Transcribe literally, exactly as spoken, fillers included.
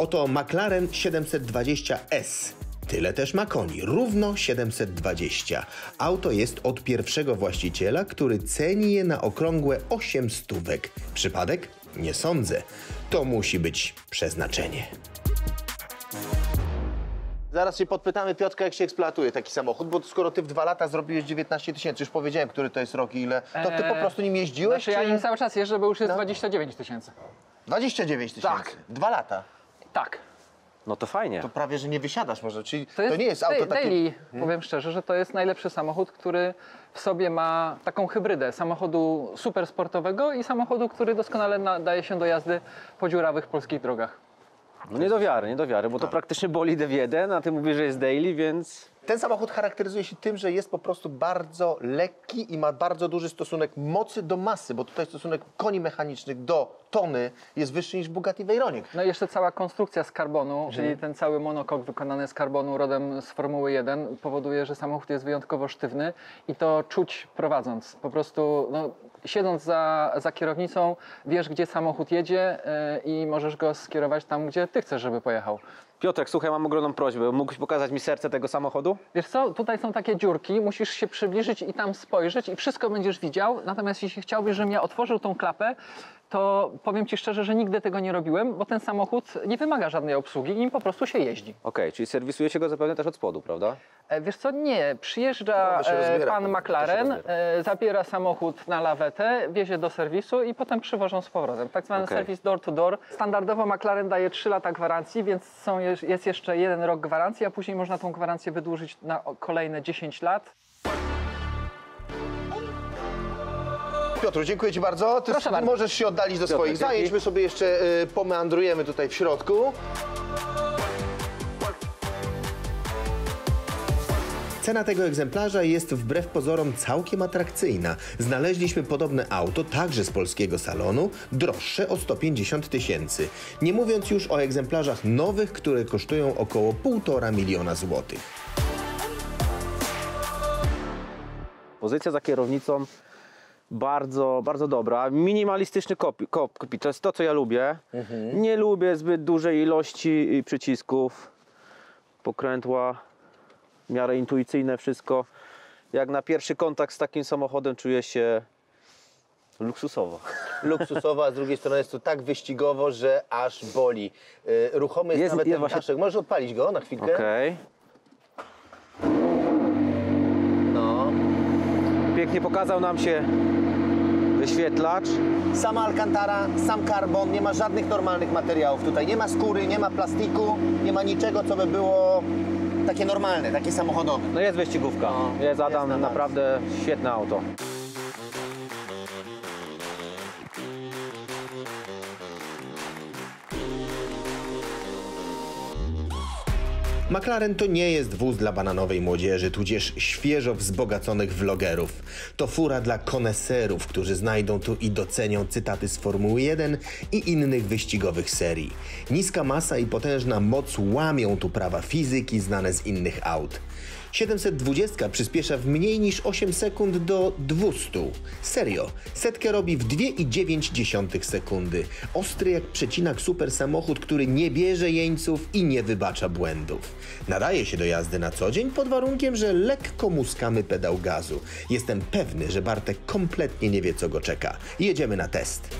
Oto McLaren siedemset dwadzieścia S. Tyle też ma koni, równo siedemset dwadzieścia. Auto jest od pierwszego właściciela, który ceni je na okrągłe osiem stówek. Przypadek? Nie sądzę. To musi być przeznaczenie. Zaraz się podpytamy Piotrka, jak się eksploatuje taki samochód, bo skoro ty w dwa lata zrobiłeś dziewiętnaście tysięcy, już powiedziałem, który to jest rok i ile, to ty po prostu nim jeździłeś? Znaczy, czy... ja nim cały czas jeżdżę, bo już jest no. dwadzieścia dziewięć tysięcy. dwadzieścia dziewięć tysięcy? Tak. Dwa lata? Tak. No to fajnie. To prawie, że nie wysiadasz może, czyli to, jest, to nie jest auto takie... Daily, hmm? powiem szczerze, że to jest najlepszy samochód, który w sobie ma taką hybrydę samochodu supersportowego i samochodu, który doskonale nadaje się do jazdy po dziurawych polskich drogach. No nie do wiary, nie do wiary, bo to tak. Praktycznie bolid F jeden, a ty mówisz, że jest daily, więc... Ten samochód charakteryzuje się tym, że jest po prostu bardzo lekki i ma bardzo duży stosunek mocy do masy, bo tutaj stosunek koni mechanicznych do tony jest wyższy niż Bugatti Veyronie. No i jeszcze cała konstrukcja z karbonu, hmm. czyli ten cały monokok wykonany z karbonu rodem z Formuły jeden powoduje, że samochód jest wyjątkowo sztywny i to czuć prowadząc. Po prostu no, siedząc za, za kierownicą wiesz, gdzie samochód jedzie yy, i możesz go skierować tam, gdzie ty chcesz, żeby pojechał. Piotrek, słuchaj, mam ogromną prośbę. Mógłbyś pokazać mi serce tego samochodu? Wiesz co, tutaj są takie dziurki, musisz się przybliżyć i tam spojrzeć i wszystko będziesz widział. Natomiast jeśli chciałbyś, żebym ja otworzył tą klapę, to powiem ci szczerze, że nigdy tego nie robiłem, bo ten samochód nie wymaga żadnej obsługi, nim po prostu się jeździ. Okej, okay, czyli serwisuje się go zapewne też od spodu, prawda? E, wiesz co, nie. Przyjeżdża no, rozbiera, pan McLaren, e, zabiera samochód na lawetę, wiezie do serwisu i potem przywożą z powrotem. Tak zwany okay. serwis door to door. Standardowo McLaren daje trzy lata gwarancji, więc są, jest jeszcze jeden rok gwarancji, a później można tą gwarancję wydłużyć na kolejne dziesięć lat. Piotru, dziękuję ci bardzo. Ty Proszę możesz bardzo. się oddalić do Piotr, swoich zajęć. My sobie jeszcze y, pomeandrujemy tutaj w środku. Cena tego egzemplarza jest wbrew pozorom całkiem atrakcyjna. Znaleźliśmy podobne auto, także z polskiego salonu, droższe o sto pięćdziesiąt tysięcy. Nie mówiąc już o egzemplarzach nowych, które kosztują około półtora miliona złotych. Pozycja za kierownicą bardzo, bardzo dobra. Minimalistyczny kopit, kop, to jest to, co ja lubię. Mhm. Nie lubię zbyt dużej ilości przycisków, pokrętła, w miarę intuicyjne wszystko. Jak na pierwszy kontakt z takim samochodem czuję się luksusowo. Luksusowo, a z drugiej strony jest to tak wyścigowo, że aż boli. Yy, ruchomy jest, jest nawet jest ten właśnie... daszek. Możesz odpalić go na chwilkę? Okay. No. Pięknie pokazał nam się wyświetlacz. Sama Alcantara, sam karbon, nie ma żadnych normalnych materiałów tutaj. Nie ma skóry, nie ma plastiku, nie ma niczego, co by było takie normalne, takie samochodowe. No jest wyścigówka, no, jest Adam, jest na naprawdę świetne auto. McLaren to nie jest wóz dla bananowej młodzieży, tudzież świeżo wzbogaconych vlogerów. To fura dla koneserów, którzy znajdą tu i docenią cytaty z Formuły jeden i innych wyścigowych serii. Niska masa i potężna moc łamią tu prawa fizyki znane z innych aut. siedemset dwadzieścia przyspiesza w mniej niż osiem sekund do dwustu. Serio, setkę robi w dwie i dziewięć dziesiątych sekundy. Ostry jak przecinak super samochód, który nie bierze jeńców i nie wybacza błędów. Nadaje się do jazdy na co dzień pod warunkiem, że lekko muskamy pedał gazu. Jestem pewny, że Bartek kompletnie nie wie, co go czeka. Jedziemy na test.